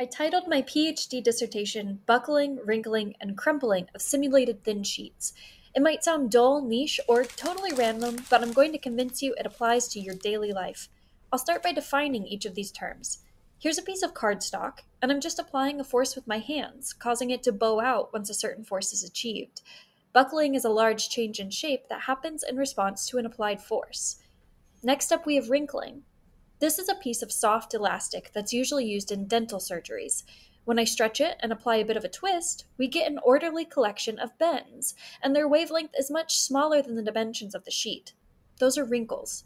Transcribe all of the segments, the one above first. I titled my PhD dissertation, Buckling, Wrinkling, and Crumpling of Simulated Thin Sheets. It might sound dull, niche, or totally random, but I'm going to convince you it applies to your daily life. I'll start by defining each of these terms. Here's a piece of cardstock, and I'm just applying a force with my hands, causing it to bow out once a certain force is achieved. Buckling is a large change in shape that happens in response to an applied force. Next up, we have wrinkling. This is a piece of soft elastic that's usually used in dental surgeries. When I stretch it and apply a bit of a twist, we get an orderly collection of bends, and their wavelength is much smaller than the dimensions of the sheet. Those are wrinkles.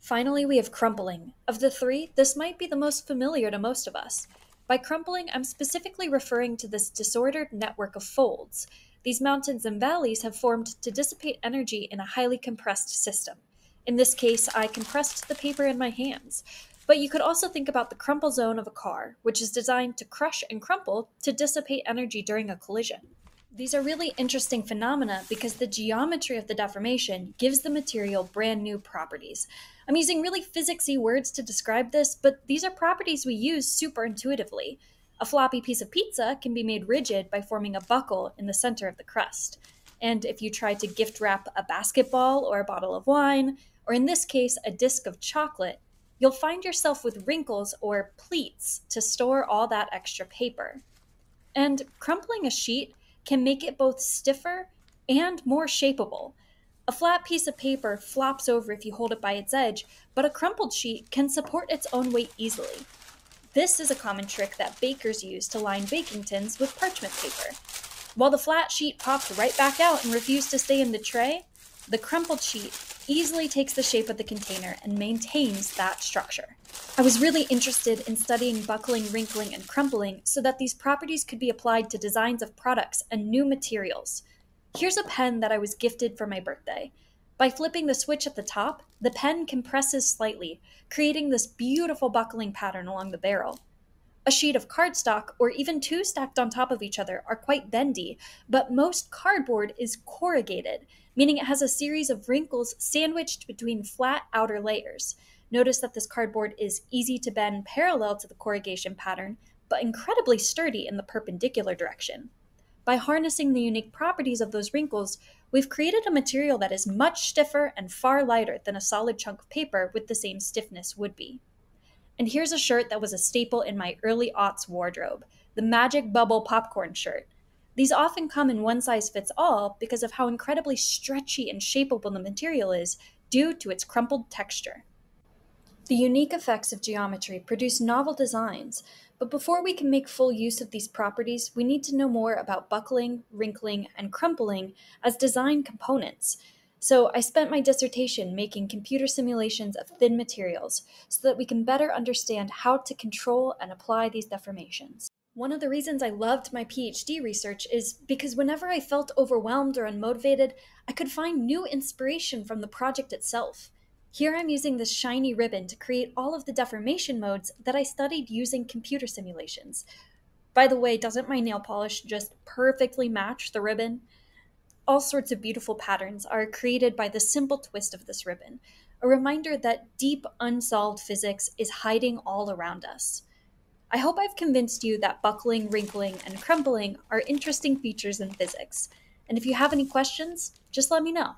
Finally, we have crumpling. Of the three, this might be the most familiar to most of us. By crumpling, I'm specifically referring to this disordered network of folds. These mountains and valleys have formed to dissipate energy in a highly compressed system. In this case, I compressed the paper in my hands. But you could also think about the crumple zone of a car, which is designed to crush and crumple to dissipate energy during a collision. These are really interesting phenomena because the geometry of the deformation gives the material brand new properties. I'm using really physicsy words to describe this, but these are properties we use super intuitively. A floppy piece of pizza can be made rigid by forming a buckle in the center of the crust. And if you try to gift wrap a basketball or a bottle of wine, or in this case, a disc of chocolate, you'll find yourself with wrinkles or pleats to store all that extra paper. And crumpling a sheet can make it both stiffer and more shapeable. A flat piece of paper flops over if you hold it by its edge, but a crumpled sheet can support its own weight easily. This is a common trick that bakers use to line baking tins with parchment paper. While the flat sheet popped right back out and refused to stay in the tray, the crumpled sheet easily takes the shape of the container and maintains that structure. I was really interested in studying buckling, wrinkling, and crumpling so that these properties could be applied to designs of products and new materials. Here's a pen that I was gifted for my birthday. By flipping the switch at the top, the pen compresses slightly, creating this beautiful buckling pattern along the barrel. A sheet of cardstock, or even two stacked on top of each other, are quite bendy, but most cardboard is corrugated, meaning it has a series of wrinkles sandwiched between flat outer layers. Notice that this cardboard is easy to bend parallel to the corrugation pattern, but incredibly sturdy in the perpendicular direction. By harnessing the unique properties of those wrinkles, we've created a material that is much stiffer and far lighter than a solid chunk of paper with the same stiffness would be. And here's a shirt that was a staple in my early aughts wardrobe, the Magic Bubble popcorn shirt. These often come in one-size-fits-all because of how incredibly stretchy and shapeable the material is due to its crumpled texture. The unique effects of geometry produce novel designs, but before we can make full use of these properties, we need to know more about buckling, wrinkling, and crumpling as design components. So I spent my dissertation making computer simulations of thin materials so that we can better understand how to control and apply these deformations. One of the reasons I loved my PhD research is because whenever I felt overwhelmed or unmotivated, I could find new inspiration from the project itself. Here I'm using this shiny ribbon to create all of the deformation modes that I studied using computer simulations. By the way, doesn't my nail polish just perfectly match the ribbon? All sorts of beautiful patterns are created by the simple twist of this ribbon, a reminder that deep, unsolved physics is hiding all around us. I hope I've convinced you that buckling, wrinkling, and crumpling are interesting features in physics. And if you have any questions, just let me know.